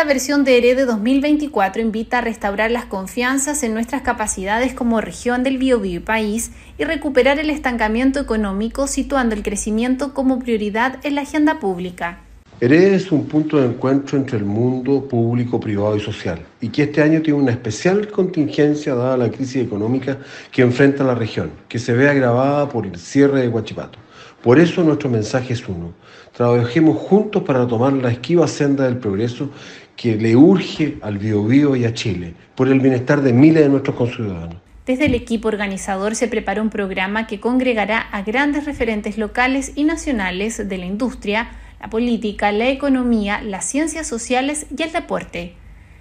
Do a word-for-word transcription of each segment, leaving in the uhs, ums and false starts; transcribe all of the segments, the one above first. esta versión de E R E de dos mil veinticuatro invita a restaurar las confianzas en nuestras capacidades como región del Biobío y país y recuperar el estancamiento económico, situando el crecimiento como prioridad en la agenda pública. E R E es un punto de encuentro entre el mundo público, privado y social, y que este año tiene una especial contingencia dada la crisis económica que enfrenta la región, que se ve agravada por el cierre de Huachipato. Por eso nuestro mensaje es uno: trabajemos juntos para tomar la esquiva senda del progreso que le urge al Biobío y a Chile, por el bienestar de miles de nuestros conciudadanos. Desde el equipo organizador se prepara un programa que congregará a grandes referentes locales y nacionales de la industria, la política, la economía, las ciencias sociales y el deporte.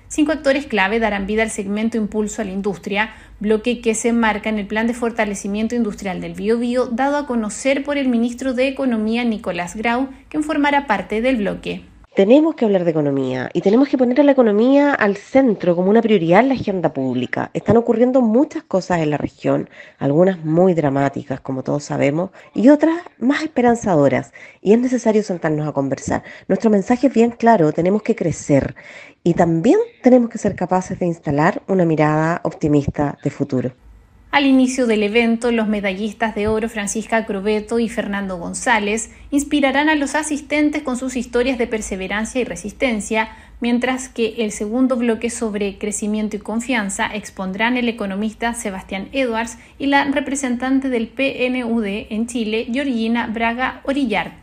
Cinco actores clave darán vida al segmento Impulso a la Industria, bloque que se enmarca en el Plan de Fortalecimiento Industrial del Biobío, dado a conocer por el ministro de Economía, Nicolás Grau, quien formará parte del bloque. Tenemos que hablar de economía y tenemos que poner a la economía al centro como una prioridad en la agenda pública. Están ocurriendo muchas cosas en la región, algunas muy dramáticas, como todos sabemos, y otras más esperanzadoras, y es necesario sentarnos a conversar. Nuestro mensaje es bien claro: tenemos que crecer y también tenemos que ser capaces de instalar una mirada optimista de futuro. Al inicio del evento, los medallistas de oro Francisca Croveto y Fernando González inspirarán a los asistentes con sus historias de perseverancia y resistencia, mientras que el segundo bloque sobre crecimiento y confianza expondrán el economista Sebastián Edwards y la representante del P N U D en Chile, Georgina Braga-Orillard.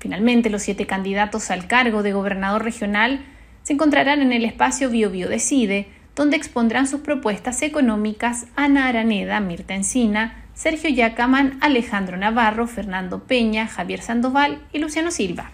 Finalmente, los siete candidatos al cargo de gobernador regional se encontrarán en el espacio BioBio Decide, donde expondrán sus propuestas económicas Ana Araneda, Mirta Encina, Sergio Yacamán, Alejandro Navarro, Fernando Peña, Javier Sandoval y Luciano Silva.